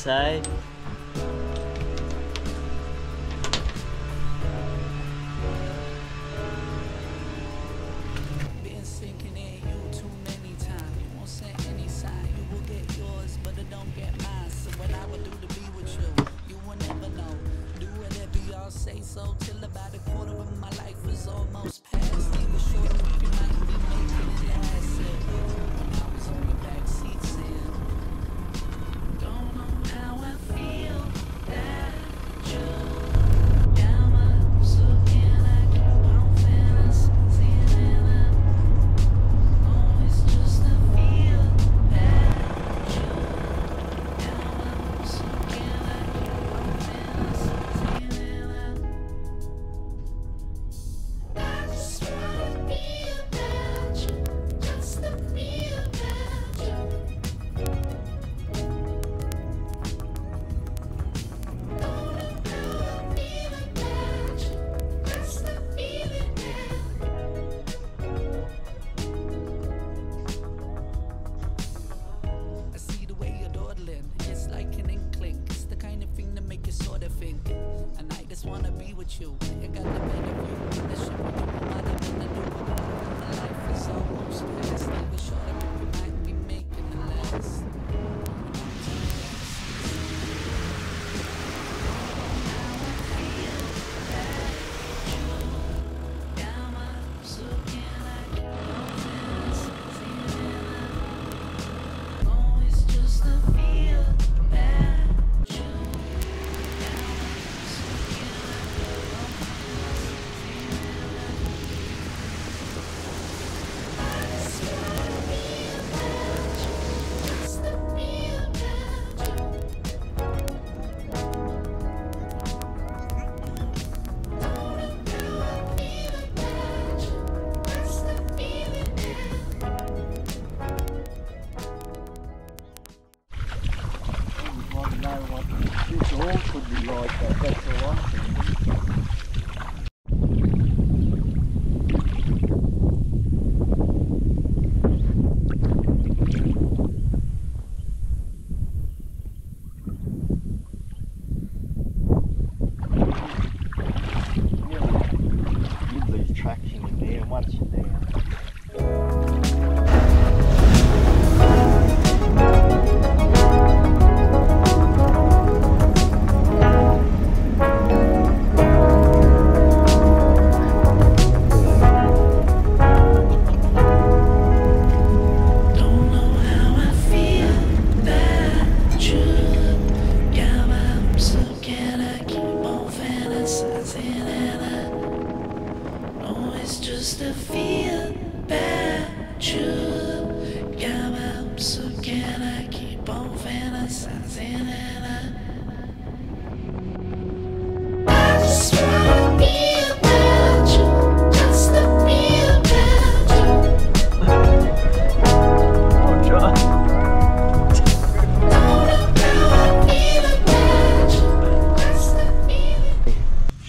side.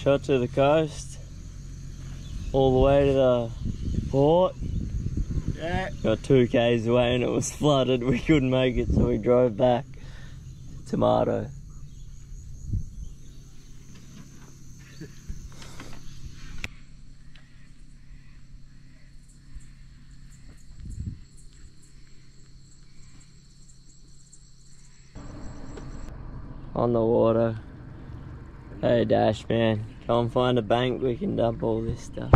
Shot to the coast, all the way to the port. Yeah. Got 2 k's away and it was flooded. We couldn't make it, so we drove back. Tomato. On the water. Hey Dash, man, go and find a bank, we can dump all this stuff.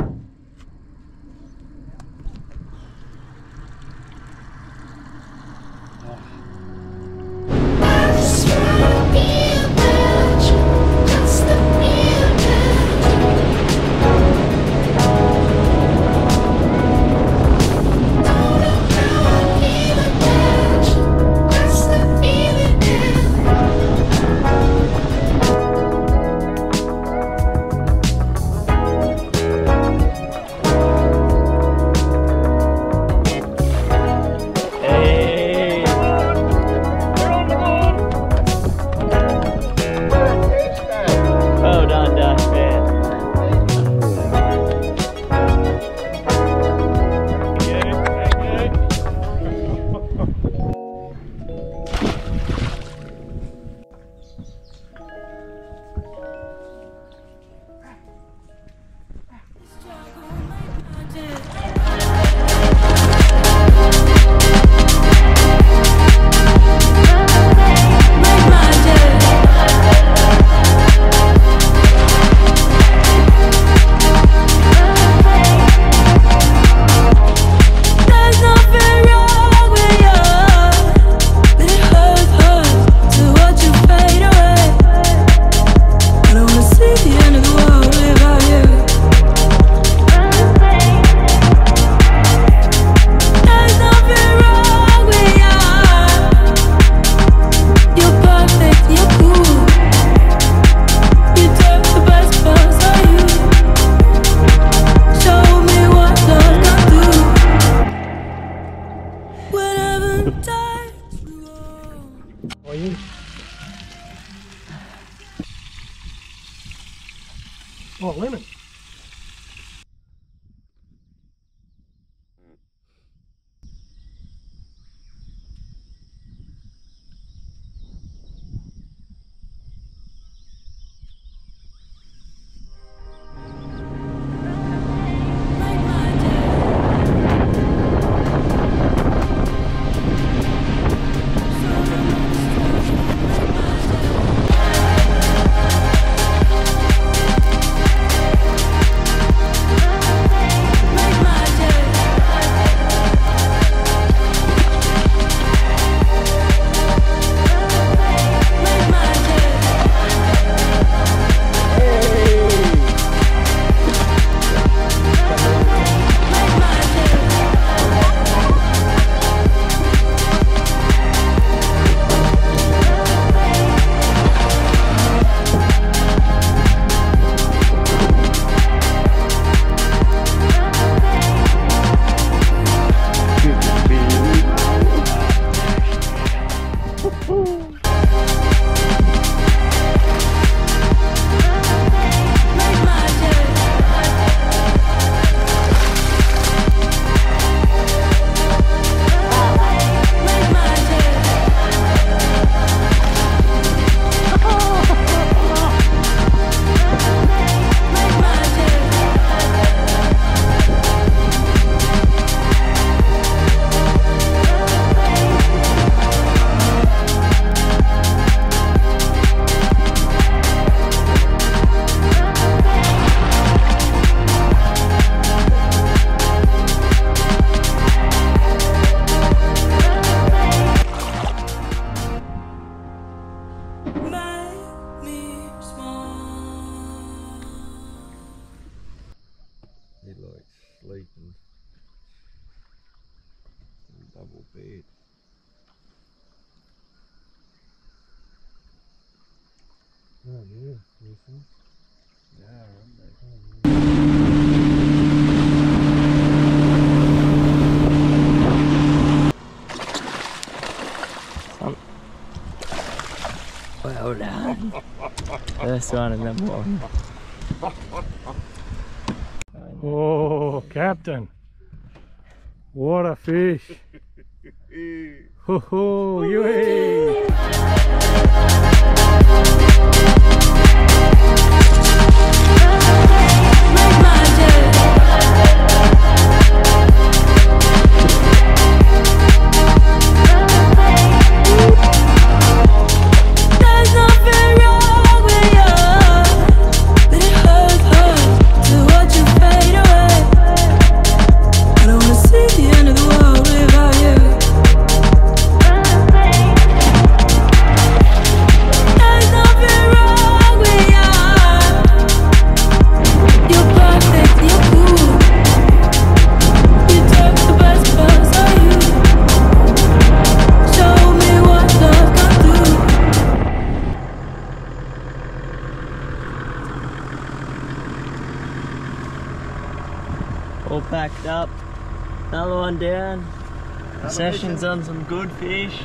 Oh, lemon. Sleeping in a double bed. Oh yeah, you think? Yeah, aren't they? Oh, yeah. Well done. First one and then one. Oh, Captain, what a fish. Ho ho, all packed up, another one down. Session's on some good fish.